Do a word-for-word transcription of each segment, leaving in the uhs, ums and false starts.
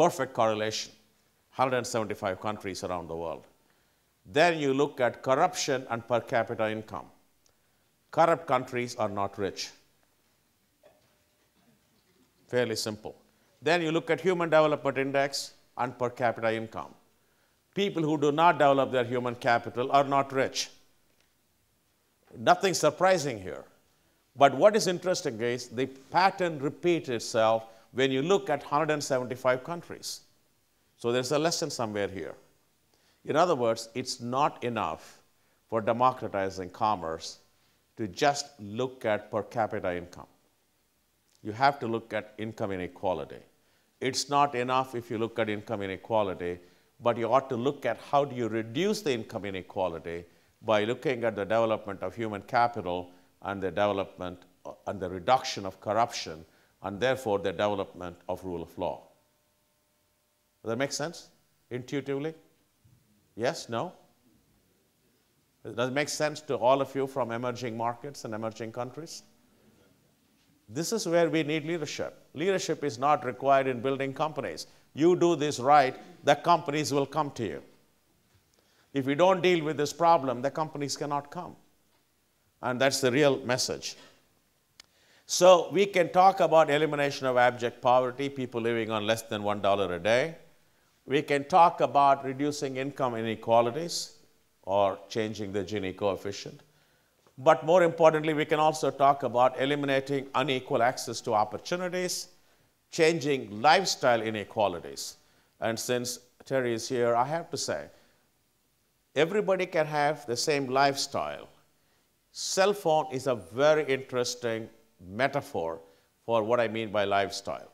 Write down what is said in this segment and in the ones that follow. perfect correlation, one hundred seventy-five countries around the world. Then you look at corruption and per capita income. Corrupt countries are not rich. Fairly simple. Then you look at human development index and per capita income. People who do not develop their human capital are not rich. Nothing surprising here. But what is interesting is the pattern repeats itself when you look at one hundred seventy-five countries. So there's a lesson somewhere here. In other words, it's not enough for democratizing commerce to just look at per capita income. You have to look at income inequality. It's not enough if you look at income inequality, but you ought to look at how do you reduce the income inequality by looking at the development of human capital and the development and the reduction of corruption and therefore the development of rule of law. Does that make sense intuitively? Yes? No? Does it make sense to all of you from emerging markets and emerging countries? This is where we need leadership. Leadership is not required in building companies. You do this right, the companies will come to you. If you don't deal with this problem, the companies cannot come. And that's the real message. So we can talk about elimination of abject poverty, people living on less than one dollar a day. We can talk about reducing income inequalities or changing the Gini coefficient. But more importantly, we can also talk about eliminating unequal access to opportunities, changing lifestyle inequalities. And since Terry is here, I have to say, everybody can have the same lifestyle. Cell phone is a very interesting metaphor for what I mean by lifestyle.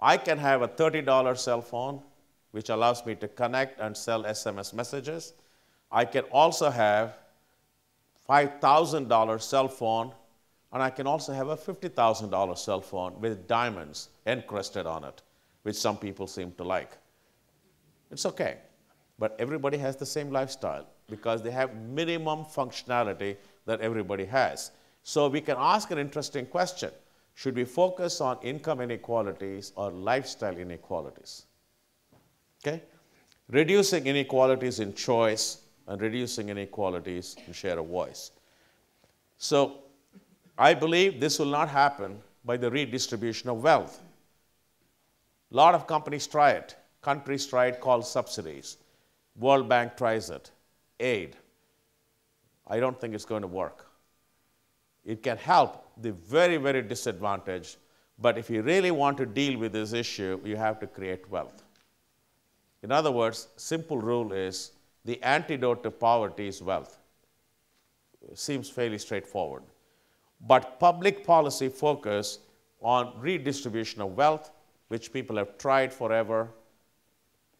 I can have a thirty dollar cell phone, which allows me to connect and sell S M S messages. I can also have five thousand dollar cell phone, and I can also have a fifty thousand dollar cell phone with diamonds encrusted on it, which some people seem to like. It's okay, but everybody has the same lifestyle because they have minimum functionality that everybody has. So we can ask an interesting question. Should we focus on income inequalities or lifestyle inequalities? Okay? Reducing inequalities in choice and reducing inequalities in share of voice. So I believe this will not happen by the redistribution of wealth. A lot of companies try it. Countries try it called subsidies. World Bank tries it. Aid. I don't think it's going to work. It can help the very, very disadvantaged, but if you really want to deal with this issue, you have to create wealth. In other words, simple rule is the antidote to poverty is wealth. It seems fairly straightforward. But public policy focus on redistribution of wealth, which people have tried forever,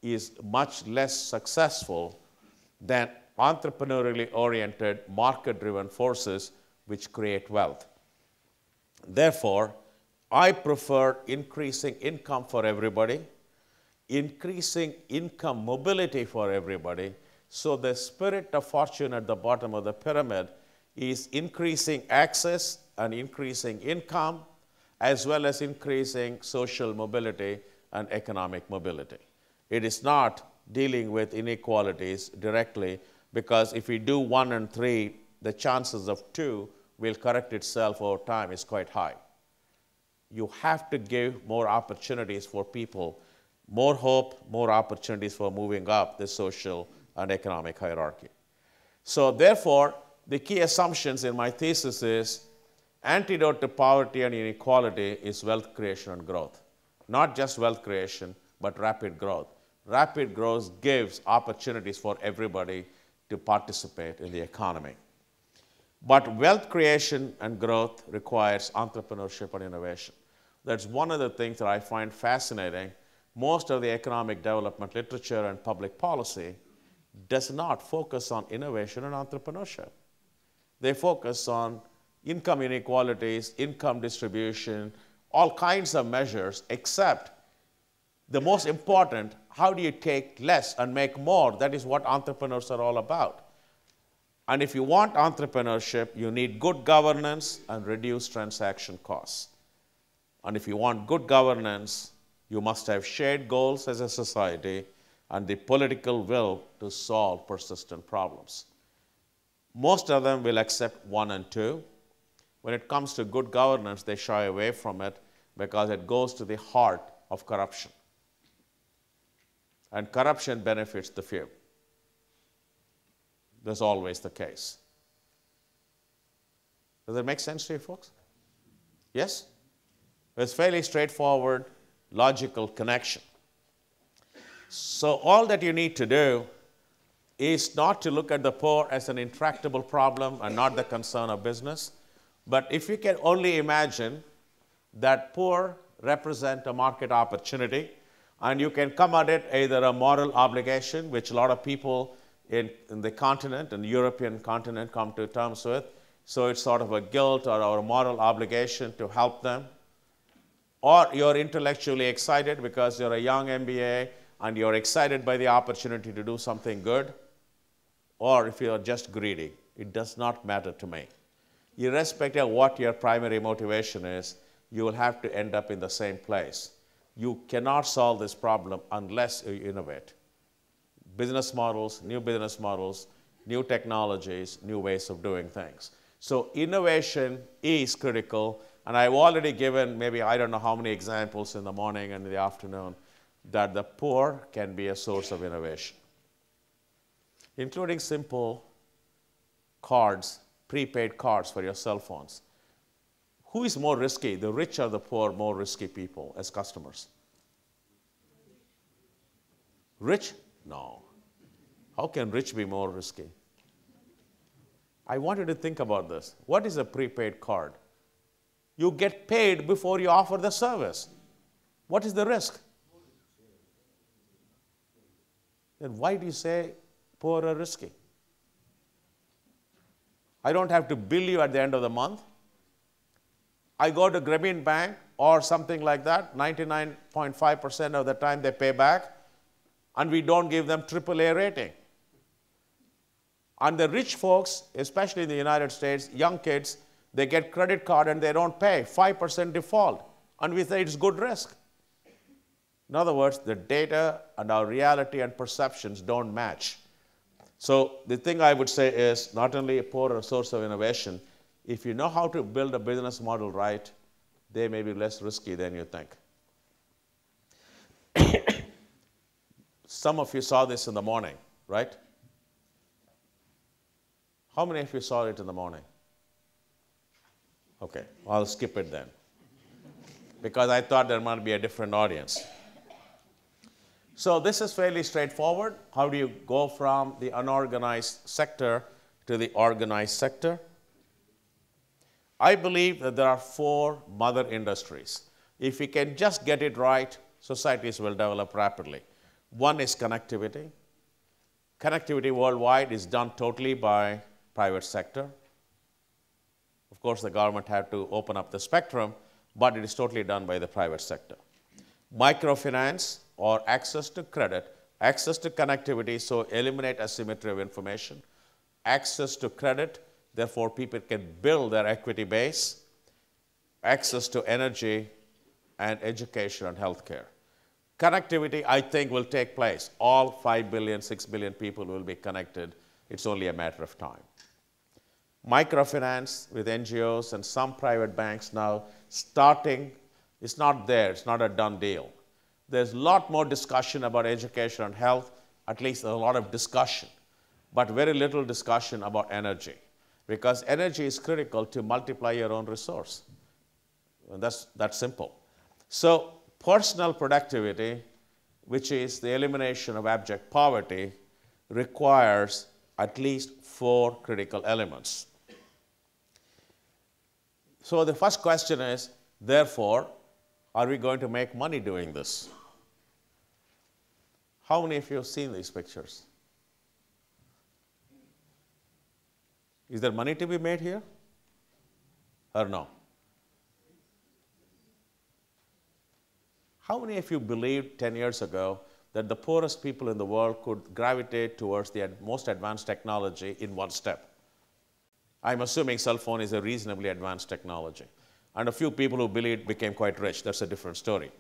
is much less successful than entrepreneurially oriented, market-driven forces which create wealth. Therefore, I prefer increasing income for everybody, increasing income mobility for everybody, so the spirit of fortune at the bottom of the pyramid is increasing access and increasing income, as well as increasing social mobility and economic mobility. It is not dealing with inequalities directly, because if we do one and three, the chances of two will correct itself over time is quite high. You have to give more opportunities for people, more hope, more opportunities for moving up the social and economic hierarchy. So therefore, the key assumptions in my thesis is antidote to poverty and inequality is wealth creation and growth. Not just wealth creation, but rapid growth. Rapid growth gives opportunities for everybody to participate in the economy. But wealth creation and growth requires entrepreneurship and innovation. That's one of the things that I find fascinating. Most of the economic development literature and public policy does not focus on innovation and entrepreneurship. They focus on income inequalities, income distribution, all kinds of measures, except the most important, how do you take less and make more? That is what entrepreneurs are all about. And if you want entrepreneurship, you need good governance and reduced transaction costs. And if you want good governance, You must have shared goals as a society and the political will to solve persistent problems. Most of them will accept one and two. When it comes to good governance, they shy away from it because it goes to the heart of corruption. And corruption benefits the few. That's always the case. Does that make sense to you folks? Yes? It's fairly straightforward, logical connection. So all that you need to do is not to look at the poor as an intractable problem and not the concern of business. But if you can only imagine that poor represent a market opportunity, and you can come at it either a moral obligation, which a lot of people in, in the continent, in the European continent, come to terms with. So it's sort of a guilt or our moral obligation to help them. Or you're intellectually excited because you're a young M B A and you're excited by the opportunity to do something good. Or if you're just greedy, it does not matter to me. Irrespective of what your primary motivation is, you will have to end up in the same place. You cannot solve this problem unless you innovate. Business models, new business models, new technologies, new ways of doing things. So innovation is critical, and I've already given maybe I don't know how many examples in the morning and in the afternoon that the poor can be a source of innovation, including simple cards, prepaid cards for your cell phones. Who is more risky, the rich or the poor, more risky people as customers? Rich? No. How can rich be more risky? I want you to think about this. What is a prepaid card? You get paid before you offer the service. What is the risk? Then why do you say poor or risky? I don't have to bill you at the end of the month. I go to Grameen Bank or something like that, ninety-nine point five percent of the time they pay back, and we don't give them triple A rating. And the rich folks, especially in the United States, young kids, they get credit card and they don't pay, five percent default, and we say it's good risk. In other words, the data and our reality and perceptions don't match. So the thing I would say is not only a poor or source of innovation, if you know how to build a business model right, they may be less risky than you think. Some of you saw this in the morning, right? How many of you saw it in the morning? Okay, I'll skip it then, because I thought there might be a different audience. So this is fairly straightforward. How do you go from the unorganized sector to the organized sector? I believe that there are four mother industries. If we can just get it right, societies will develop rapidly. One is connectivity. Connectivity worldwide is done totally by private sector. Of course, the government had to open up the spectrum, but it is totally done by the private sector. Microfinance, or access to credit, access to connectivity, so eliminate asymmetry of information, access to credit, therefore, people can build their equity base, access to energy, and education and healthcare. Connectivity, I think, will take place. All five billion, six billion people will be connected. It's only a matter of time. Microfinance with N G Os and some private banks now starting, it's not there, it's not a done deal. There's a lot more discussion about education and health, at least a lot of discussion, but very little discussion about energy. Because energy is critical to multiply your own resource. And that's, that's simple. So personal productivity, which is the elimination of abject poverty, requires at least four critical elements. So the first question is, therefore, are we going to make money doing this? How many of you have seen these pictures? Is there money to be made here or no? How many of you believed ten years ago that the poorest people in the world could gravitate towards the most advanced technology in one step? I'm assuming cell phone is a reasonably advanced technology. And a few people who believed became quite rich. That's a different story.